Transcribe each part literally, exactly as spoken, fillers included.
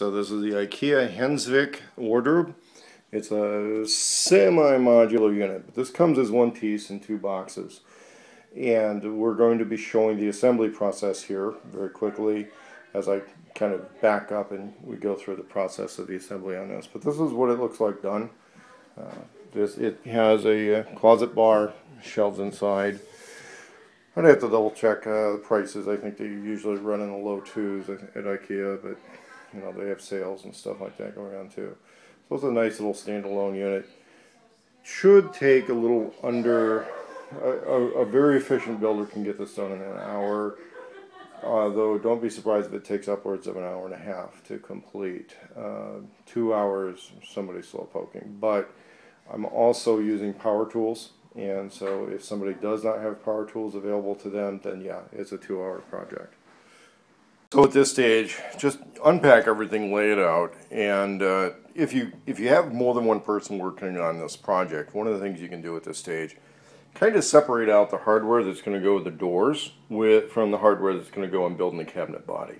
So this is the IKEA Hensvik wardrobe. It's a semi-modular unit, but this comes as one piece in two boxes. And we're going to be showing the assembly process here very quickly as I kind of back up and we go through the process of the assembly on this. But this is what it looks like done. Uh, this It has a closet bar, shelves inside. I'd have to double check uh, the prices. I think they usually run in the low twos at, at IKEA, but you know, they have sales and stuff like that going on too. So it's a nice little standalone unit. Should take a little under, a, a, a very efficient builder can get this done in an hour. Uh, though don't be surprised if it takes upwards of an hour and a half to complete. Uh, two hours, somebody's slow poking. But I'm also using power tools. And so if somebody does not have power tools available to them, then yeah, it's a two-hour project. So at this stage, just unpack everything, lay it out, and uh, if you if you have more than one person working on this project, one of the things you can do at this stage, kind of separate out the hardware that's going to go with the doors with from the hardware that's going to go on building the cabinet body.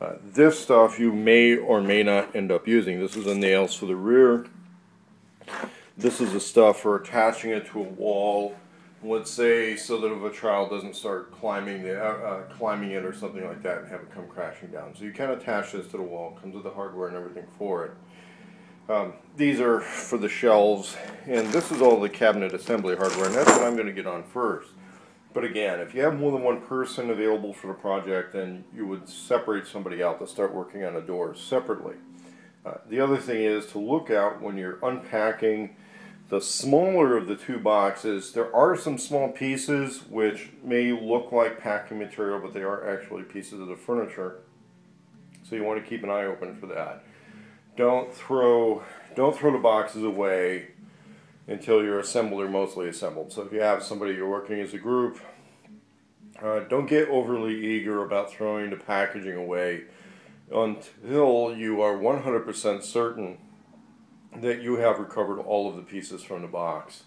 Uh, this stuff you may or may not end up using. This is the nails for the rear. This is the stuff for attaching it to a wall, let's say, so that if a child doesn't start climbing the, uh, climbing it or something like that and have it come crashing down. So you can attach this to the wall. It comes with the hardware and everything for it. Um, these are for the shelves, and this is all the cabinet assembly hardware, and that's what I'm going to get on first. But again, if you have more than one person available for the project, then you would separate somebody out to start working on a door separately. Uh, the other thing is to look out when you're unpacking the smaller of the two boxes. There are some small pieces which may look like packing material, but they are actually pieces of the furniture. So you want to keep an eye open for that. Don't throw, don't throw the boxes away until you're assembled or mostly assembled. So if you have somebody you're working as a group, uh, don't get overly eager about throwing the packaging away until you are one hundred percent certain that you have recovered all of the pieces from the box.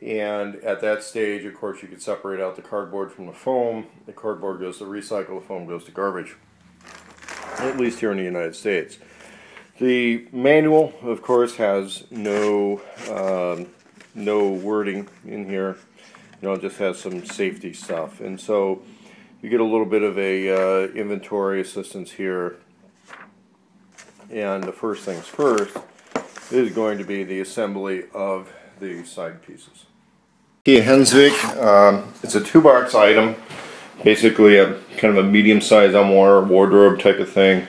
And at that stage, of course, you could separate out the cardboard from the foam. The cardboard goes to recycle, the foam goes to garbage, at least here in the United States. The manual, of course, has no um, no wording in here. You know, it just has some safety stuff. And so you get a little bit of a uh, inventory assistance here. And the first things first is going to be the assembly of the side pieces. IKEA Hensvik, um, it's a two-box item, basically a kind of a medium-sized armoire wardrobe type of thing.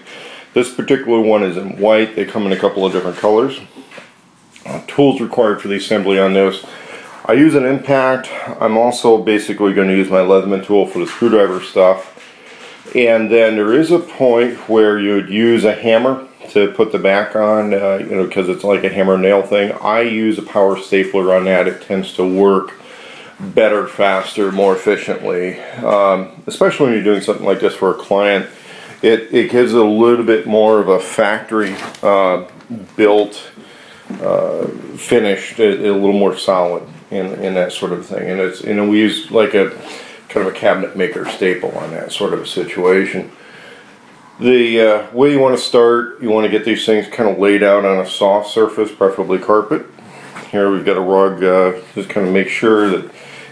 This particular one is in white. They come in a couple of different colors. Uh, tools required for the assembly on this. I use an impact. I'm also basically going to use my Leatherman tool for the screwdriver stuff. And then there is a point where you would use a hammer to put the back on, uh, you know, because it's like a hammer nail thing. I use a power stapler on that. It tends to work better, faster, more efficiently. Um, especially when you're doing something like this for a client, it, it gives it a little bit more of a factory uh, built uh, finish, a, a little more solid in, in that sort of thing. And it's, you know, we use like a kind of a cabinet maker staple on that sort of a situation. The uh, way you want to start, you want to get these things kind of laid out on a soft surface, preferably carpet. Here we've got a rug, uh, just kind of make sure that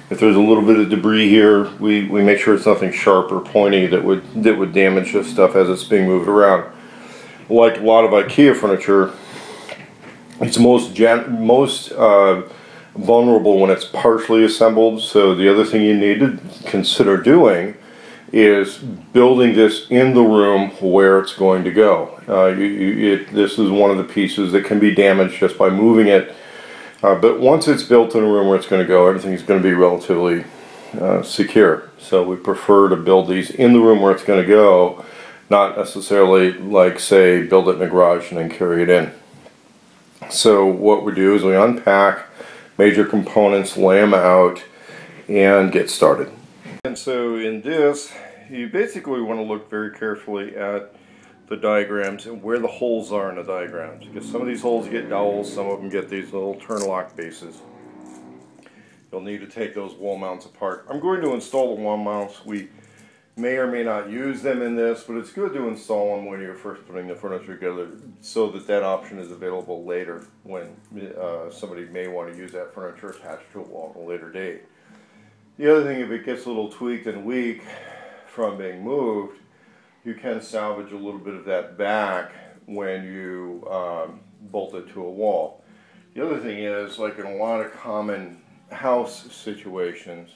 if there's a little bit of debris here, we, we make sure it's nothing sharp or pointy that would, that would damage this stuff as it's being moved around. Like a lot of IKEA furniture, it's most, gen most uh, vulnerable when it's partially assembled, so the other thing you need to consider doing is building this in the room where it's going to go. Uh, you, you, it, this is one of the pieces that can be damaged just by moving it. Uh, but once it's built in a room where it's going to go, everything's going to be relatively uh, secure. So we prefer to build these in the room where it's going to go, not necessarily like, say, build it in a garage and then carry it in. So what we do is we unpack major components, lay them out, and get started. And so in this, you basically want to look very carefully at the diagrams and where the holes are in the diagrams, because some of these holes get dowels, some of them get these little turn-lock bases. You'll need to take those wall mounts apart. I'm going to install the wall mounts. We may or may not use them in this, but it's good to install them when you're first putting the furniture together so that that option is available later when uh, somebody may want to use that furniture attached to a wall at a later date. The other thing, if it gets a little tweaked and weak from being moved, you can salvage a little bit of that back when you um, bolt it to a wall. The other thing is, like in a lot of common house situations,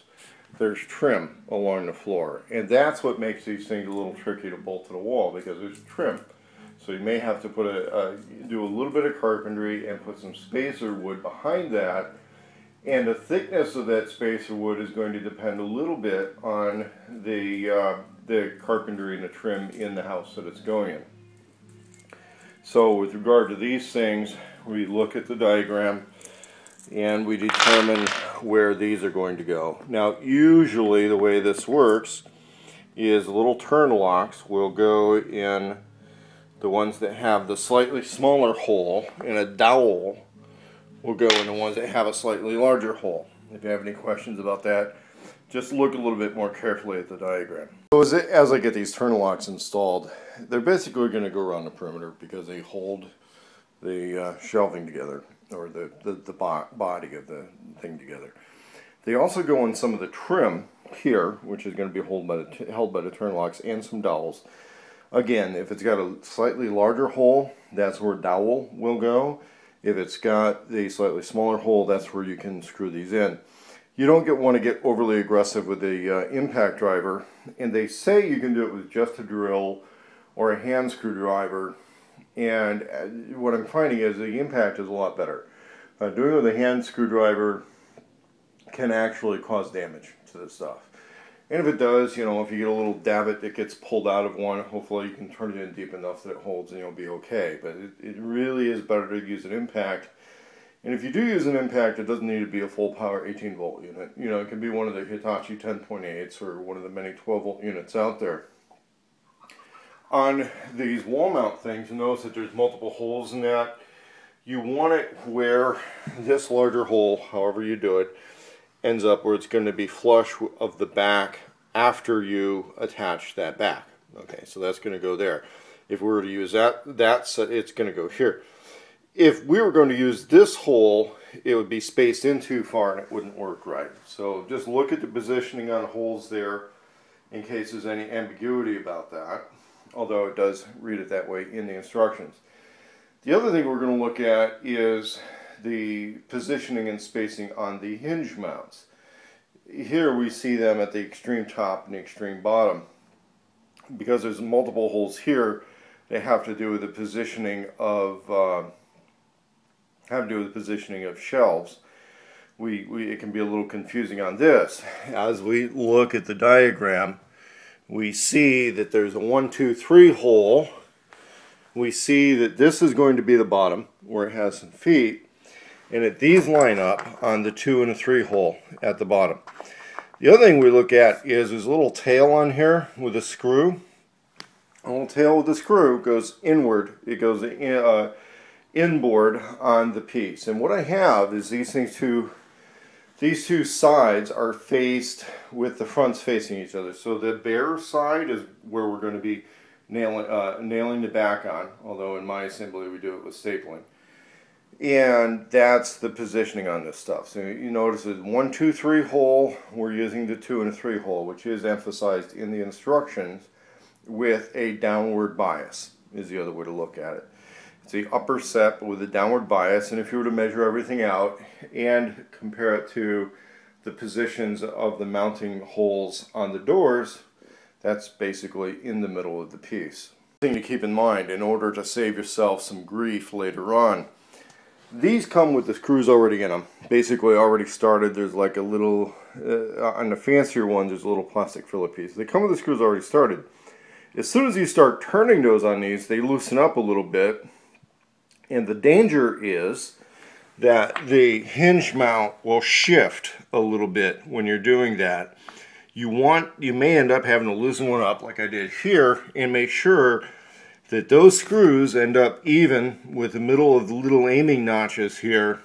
there's trim along the floor, and that's what makes these things a little tricky to bolt to the wall, because there's trim. So you may have to put a, uh, do a little bit of carpentry and put some spacer wood behind that, and the thickness of that spacer wood is going to depend a little bit on the, uh, the carpentry and the trim in the house that it's going in. So with regard to these things, we look at the diagram and we determine where these are going to go. Now, usually the way this works is little turn locks will go in the ones that have the slightly smaller hole, and a dowel will go in the ones that have a slightly larger hole. If you have any questions about that, just look a little bit more carefully at the diagram. So as, it, as I get these turn locks installed, they're basically going to go around the perimeter because they hold the uh, shelving together, or the, the, the body of the thing together. They also go in some of the trim here, which is going to be held by, the held by the turn locks, and some dowels. Again, if it's got a slightly larger hole, that's where dowel will go. If it's got the slightly smaller hole, that's where you can screw these in. You don't get, want to get overly aggressive with the uh, impact driver, and they say you can do it with just a drill or a hand screwdriver. And what I'm finding is the impact is a lot better. Uh, doing it with a hand screwdriver can actually cause damage to the stuff. And if it does, you know, if you get a little davit that gets pulled out of one, hopefully you can turn it in deep enough that it holds and you'll be okay. But it, it really is better to use an impact. And if you do use an impact, it doesn't need to be a full power eighteen volt unit. You know, it can be one of the Hitachi ten point eights or one of the many twelve volt units out there. On these wall mount things, you notice that there's multiple holes in that. You want it where this larger hole, however you do it, ends up where it's going to be flush of the back after you attach that back. Okay, so that's going to go there. If we were to use that, that's, it's going to go here. If we were going to use this hole, it would be spaced in too far and it wouldn't work right. So just look at the positioning on holes there in case there's any ambiguity about that. Although it does read it that way in the instructions. The other thing we're going to look at is the positioning and spacing on the hinge mounts. Here we see them at the extreme top and the extreme bottom. Because there's multiple holes here, they have to do with the positioning of uh, have to do with the positioning of shelves. We, we it can be a little confusing on this. As we look at the diagram, we see that there's a one, two, three hole. We see that this is going to be the bottom where it has some feet, and that these line up on the two and the three hole at the bottom. The other thing we look at is there's a little tail on here with a screw. A little tail with a screw goes inward. It goes in, uh, inboard on the piece. And what I have is these things two. These two sides are faced with the fronts facing each other. So the bare side is where we're going to be nailing, uh, nailing the back on, although in my assembly we do it with stapling. And that's the positioning on this stuff. So you notice it's one, two, three hole. We're using the two and a three hole, which is emphasized in the instructions with a downward bias, is the other way to look at it. It's the upper set with a downward bias, and if you were to measure everything out and compare it to the positions of the mounting holes on the doors, that's basically in the middle of the piece. Thing to keep in mind in order to save yourself some grief later on, these come with the screws already in them, basically already started. There's like a little, uh, on the fancier ones, there's a little plastic filler piece. They come with the screws already started. As soon as you start turning those on these, they loosen up a little bit. And the danger is that the hinge mount will shift a little bit when you're doing that. You want, you may end up having to loosen one up like I did here and make sure that those screws end up even with the middle of the little aiming notches here,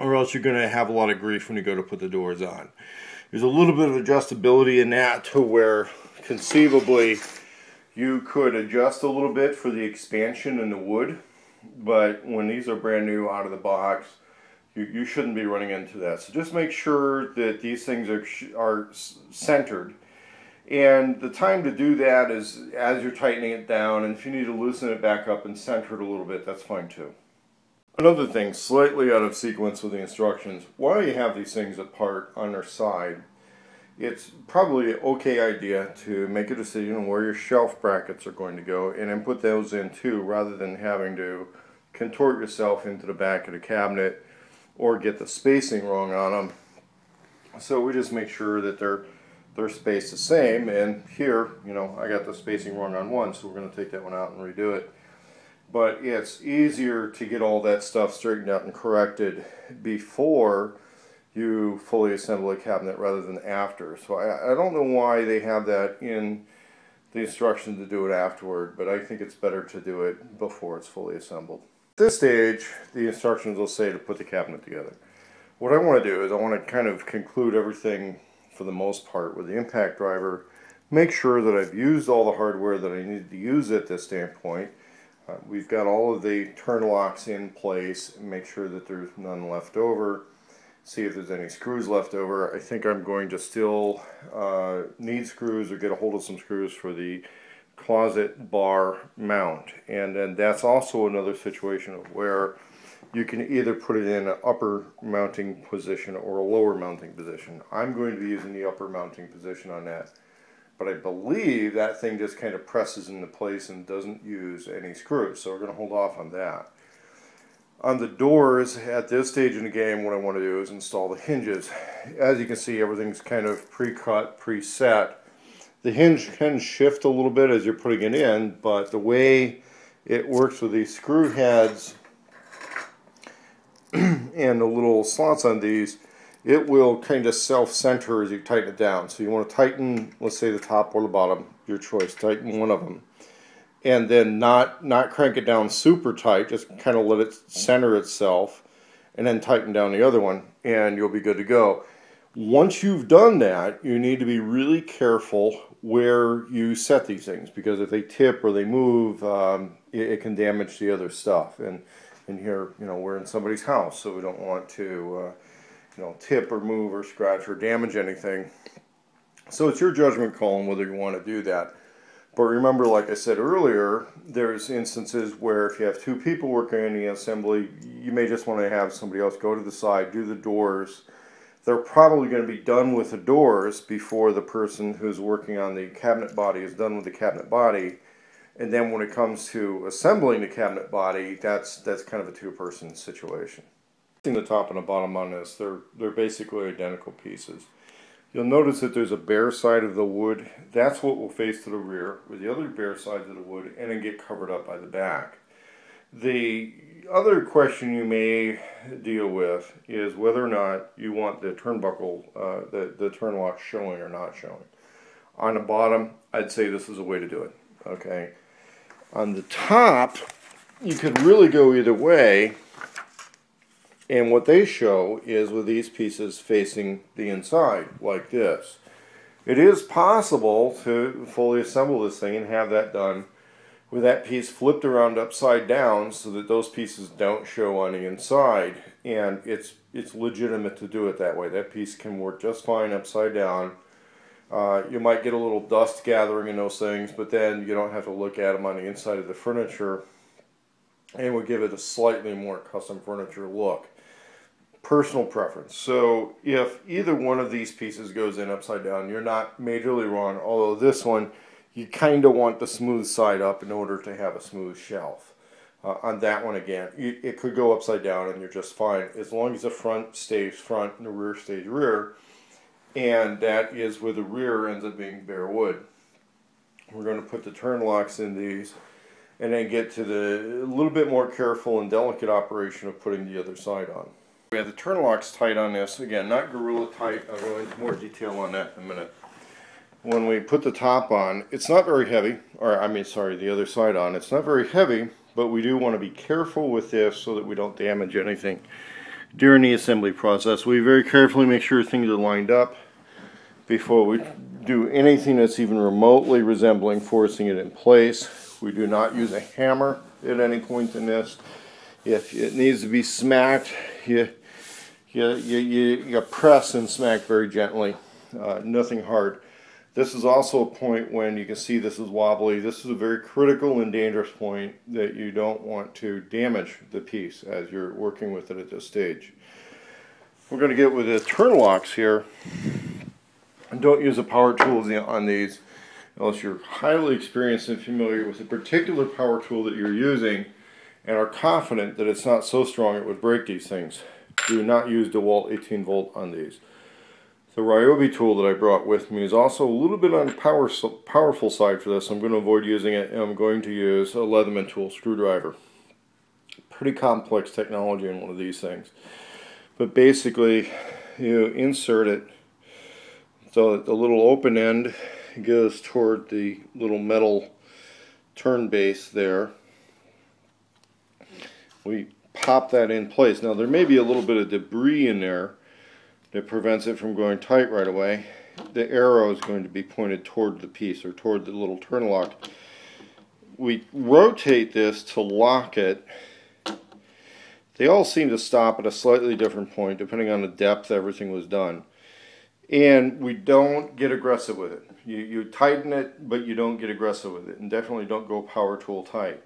or else you're going to have a lot of grief when you go to put the doors on. There's a little bit of adjustability in that to where conceivably you could adjust a little bit for the expansion in the wood, but when these are brand new out of the box, you, you shouldn't be running into that. So just make sure that these things are, are centered. And the time to do that is as you're tightening it down, and if you need to loosen it back up and center it a little bit, that's fine too. Another thing, slightly out of sequence with the instructions, while you have these things apart on their side, it's probably an okay idea to make a decision on where your shelf brackets are going to go and then put those in too, rather than having to contort yourself into the back of the cabinet or get the spacing wrong on them. So we just make sure that they're they're spaced the same, and here, you know, I got the spacing wrong on one, so we're going to take that one out and redo it. But it's easier to get all that stuff straightened out and corrected before you fully assemble a cabinet rather than after. So I, I don't know why they have that in the instruction to do it afterward, but I think it's better to do it before it's fully assembled. At this stage, the instructions will say to put the cabinet together. What I want to do is I want to kind of conclude everything for the most part with the impact driver, make sure that I've used all the hardware that I needed to use at this standpoint. Uh, we've got all of the turn locks in place, and make sure that there's none left over. See if there's any screws left over. I think I'm going to still uh, need screws or get a hold of some screws for the closet bar mount. And then that's also another situation of where you can either put it in an upper mounting position or a lower mounting position. I'm going to be using the upper mounting position on that. But I believe that thing just kind of presses into place and doesn't use any screws, so we're going to hold off on that. On the doors, at this stage in the game, what I want to do is install the hinges. As you can see, everything's kind of pre-cut, preset. The hinge can shift a little bit as you're putting it in, but the way it works with these screw heads and the little slots on these, it will kind of self-center as you tighten it down. So you want to tighten, let's say, the top or the bottom, your choice, tighten one of them. And then not, not crank it down super tight, just kind of let it center itself, and then tighten down the other one, and you'll be good to go. Once you've done that, you need to be really careful where you set these things, because if they tip or they move, um, it, it can damage the other stuff. And, and here, you know, we're in somebody's house, so we don't want to... Uh, you know, tip or move or scratch or damage anything. So it's your judgment call on whether you want to do that. But remember, like I said earlier, there's instances where if you have two people working in the assembly, you may just want to have somebody else go to the side, do the doors. They're probably going to be done with the doors before the person who's working on the cabinet body is done with the cabinet body. And then when it comes to assembling the cabinet body, that's that's kind of a two-person situation. The top and the bottom on this, they're they're basically identical pieces. You'll notice that there's a bare side of the wood. That's what will face to the rear, with the other bare sides of the wood, and then get covered up by the back. The other question you may deal with is whether or not you want the turnbuckle, uh, the, the turn lock showing or not showing. On the bottom, I'd say this is a way to do it. Okay. On the top, you could really go either way. And what they show is with these pieces facing the inside, like this. It is possible to fully assemble this thing and have that done with that piece flipped around upside down so that those pieces don't show on the inside. And it's, it's legitimate to do it that way. That piece can work just fine upside down. Uh, you might get a little dust gathering in those things, but then you don't have to look at them on the inside of the furniture, and would give it a slightly more custom furniture look. Personal preference. So if either one of these pieces goes in upside down, you're not majorly wrong, although this one, you kind of want the smooth side up in order to have a smooth shelf. Uh, on that one again, it, it could go upside down and you're just fine, as long as the front stays front and the rear stays rear, and that is where the rear ends up being bare wood. We're going to put the turn locks in these, and then get to the a little bit more careful and delicate operation of putting the other side on. We have the turn locks tight on this. Again, not gorilla tight. I'll go into more detail on that in a minute. When we put the top on, it's not very heavy, or I mean, sorry, the other side on. It's not very heavy, but we do want to be careful with this so that we don't damage anything during the assembly process. We very carefully make sure things are lined up before we do anything that's even remotely resembling forcing it in place. We do not use a hammer at any point in this. If it needs to be smacked, you, you, you, you press and smack very gently, uh, nothing hard. This is also a point when you can see this is wobbly. This is a very critical and dangerous point that you don't want to damage the piece as you're working with it at this stage. We're going to get with the turn locks here. And don't use a power tool on these unless you're highly experienced and familiar with the particular power tool that you're using and are confident that it's not so strong it would break these things. Do not use DeWalt eighteen volt on these. The Ryobi tool that I brought with me is also a little bit on the power, powerful side for this. I'm going to avoid using it, and I'm going to use a Leatherman tool screwdriver. Pretty complex technology in one of these things. But basically, you insert it so that the little open end goes toward the little metal turn base there. We pop that in place. Now, there may be a little bit of debris in there that prevents it from going tight right away. The arrow is going to be pointed toward the piece or toward the little turn lock. We rotate this to lock it. They all seem to stop at a slightly different point depending on the depth everything was done. And we don't get aggressive with it. You, you tighten it, but you don't get aggressive with it. And definitely don't go power tool tight.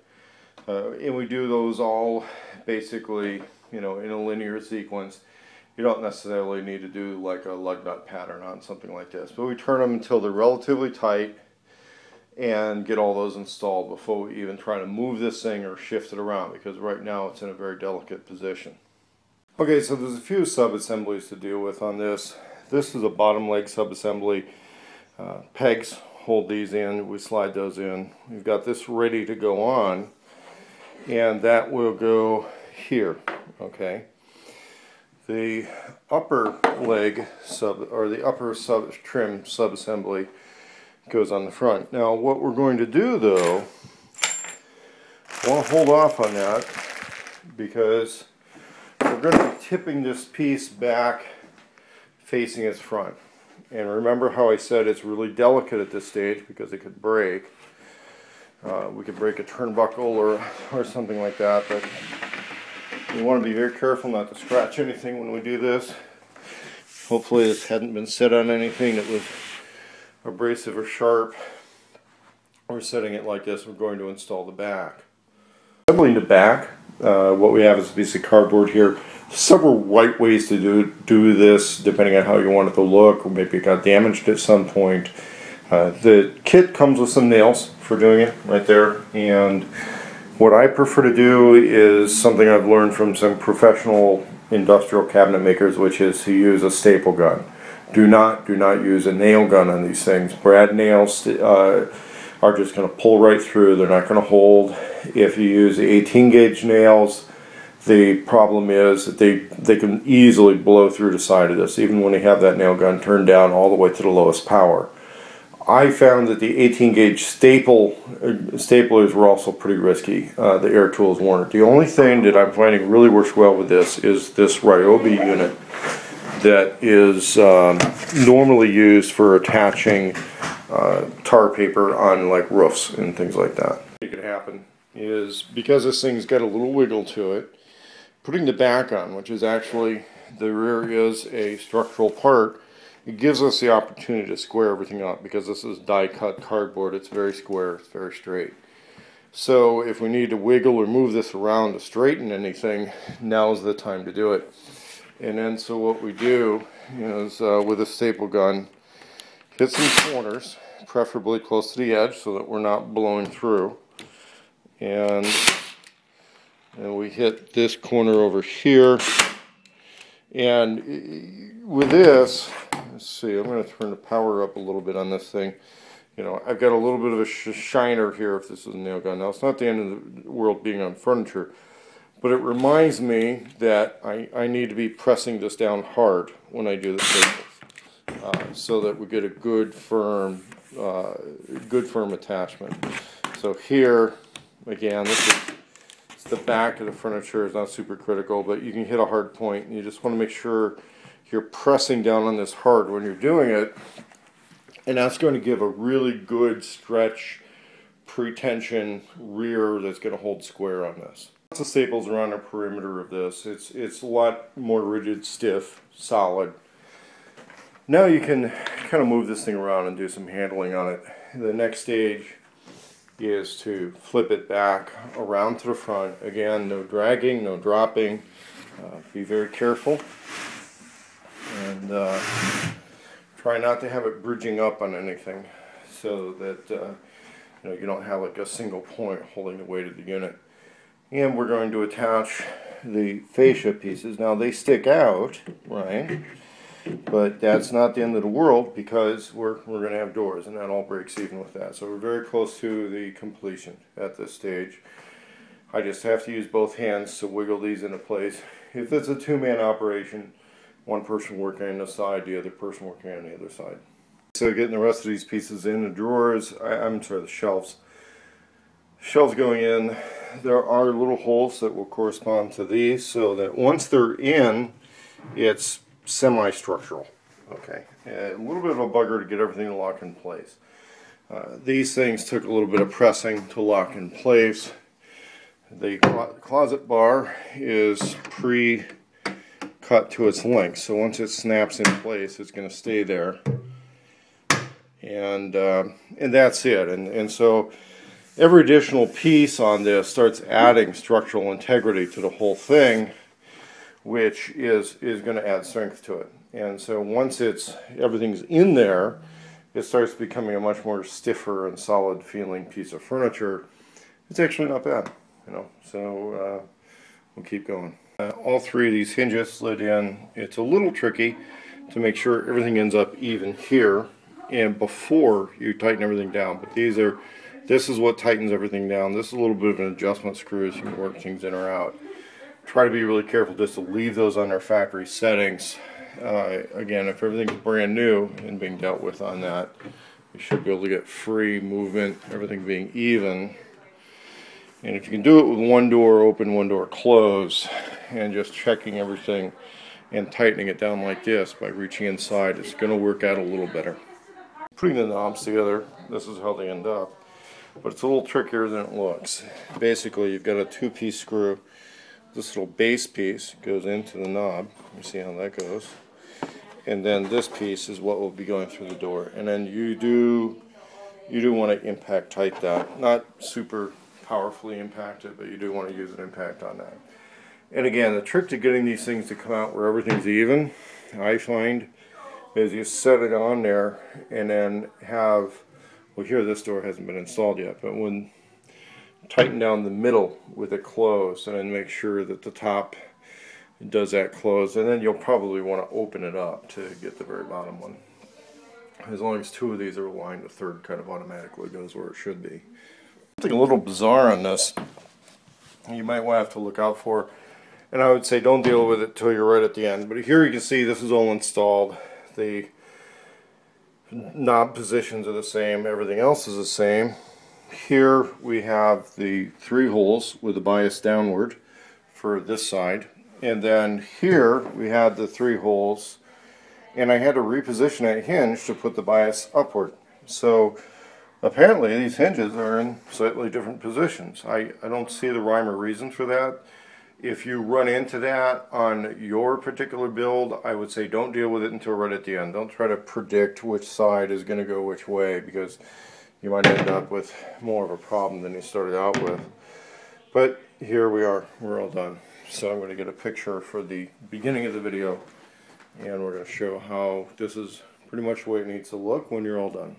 Uh, and we do those all basically, you know, in a linear sequence. You don't necessarily need to do like a lug nut pattern on something like this, but we turn them until they're relatively tight and get all those installed before we even try to move this thing or shift it around, because right now it's in a very delicate position. Okay, so there's a few sub-assemblies to deal with on this. This is a bottom leg sub-assembly. Uh, pegs hold these in, we slide those in. We've got this ready to go on, and that will go here, okay? The upper leg sub, or the upper sub trim subassembly, goes on the front. Now, what we're going to do, though, I want to hold off on that because we're going to be tipping this piece back, facing its front. And remember how I said it's really delicate at this stage because it could break. Uh, we could break a turnbuckle or or something like that, but we want to be very careful not to scratch anything when we do this. Hopefully this hadn't been set on anything that was abrasive or sharp. We're setting it like this. We're going to install the back. Assembling the back, uh, what we have is a piece of cardboard here. Several right ways to do, do this depending on how you want it to look, or maybe it got damaged at some point. Uh, the kit comes with some nails for doing it right there, and what I prefer to do is something I've learned from some professional industrial cabinet makers, which is to use a staple gun. Do not, do not use a nail gun on these things. Brad nails uh, are just going to pull right through. They're not going to hold. If you use eighteen gauge nails, the problem is that they, they can easily blow through the side of this, even when you have that nail gun turned down all the way to the lowest power. I found that the eighteen gauge staple uh, staplers were also pretty risky. Uh, the air tools weren't. The only thing that I'm finding really works well with this is this Ryobi unit that is um, normally used for attaching uh, tar paper on like roofs and things like that. What could happen is, because this thing's got a little wiggle to it, putting the back on, which is actually the rear is a structural part, it gives us the opportunity to square everything up. Because this is die-cut cardboard, it's very square, it's very straight. So if we need to wiggle or move this around to straighten anything, now's the time to do it. And then so what we do is uh, with a staple gun, hit some corners, preferably close to the edge so that we're not blowing through. And, and we hit this corner over here. And with this, let's see, I'm going to turn the power up a little bit on this thing. You know, I've got a little bit of a sh shiner here if this is a nail gun. Now, it's not the end of the world being on furniture, but it reminds me that I, I need to be pressing this down hard when I do the staples, uh, so that we get a good firm, uh, good firm attachment. So here, again, this is the back of the furniture. Is not super critical, but you can hit a hard point, and you just want to make sure you're pressing down on this hard when you're doing it, And that's going to give a really good stretch, pre-tension rear that's going to hold square on this. Lots of staples around the perimeter of this. It's, it's a lot more rigid, stiff, solid. Now you can kind of move this thing around and do some handling on it. The next stage is to flip it back around to the front. Again, no dragging, no dropping. Uh, be very careful. And uh, try not to have it bridging up on anything so that uh, you know, you don't have like a single point holding the weight of the unit. And we're going to attach the fascia pieces. Now they stick out, right? But that's not the end of the world, because we're, we're going to have doors, and that all breaks even with that. So we're very close to the completion at this stage. I just have to use both hands to wiggle these into place. If it's a two-man operation, one person working on this side, the other person working on the other side. So getting the rest of these pieces in the drawers, I, I'm sorry, the shelves. Shelves going in, there are little holes that will correspond to these, so that once they're in, it's semi-structural. Okay, a little bit of a bugger to get everything to lock in place. Uh, these things took a little bit of pressing to lock in place. The closet bar is pre-cut to its length, so once it snaps in place, it's going to stay there. And uh, and that's it. And and so every additional piece on this starts adding structural integrity to the whole thing, which is is going to add strength to it. And so once it's everything's in there, it starts becoming a much more stiffer and solid feeling piece of furniture. It's actually not bad, you know. So uh, we'll keep going. Uh, all three of these hinges slid in. It's a little tricky to make sure everything ends up even here and before you tighten everything down, but these are, this is what tightens everything down. This is a little bit of an adjustment screw so you can work things in or out. Try to be really careful just to leave those on their factory settings. Uh, again, if everything's brand new and being dealt with on that, you should be able to get free movement, everything being even. And if you can do it with one door open, one door closed, and just checking everything and tightening it down like this by reaching inside, it's going to work out a little better. Putting the knobs together, this is how they end up, but it's a little trickier than it looks. Basically, you've got a two-piece screw. This little base piece goes into the knob. You see how that goes. And then this piece is what will be going through the door. And then you do you do want to impact tight that. Not super powerfully impacted, but you do want to use an impact on that. And again, the trick to getting these things to come out where everything's even, I find, is you set it on there and then have, well, here this door hasn't been installed yet, but when tighten down the middle with it closed and then make sure that the top does that close, and then you'll probably want to open it up to get the very bottom one. As long as two of these are aligned, the third kind of automatically goes where it should be. Something a little bizarre on this you might want to have to look out for, and I would say don't deal with it till you're right at the end, but here you can see this is all installed. The knob positions are the same, everything else is the same. Here we have the three holes with the bias downward for this side, and then here we had the three holes, and I had to reposition that hinge to put the bias upward. So apparently these hinges are in slightly different positions. I, I don't see the rhyme or reason for that. If you run into that on your particular build, I would say don't deal with it until right at the end. Don't try to predict which side is going to go which way, because you might end up with more of a problem than you started out with. But here we are, we're all done. So I'm going to get a picture for the beginning of the video, and we're going to show how this is pretty much the way it needs to look when you're all done.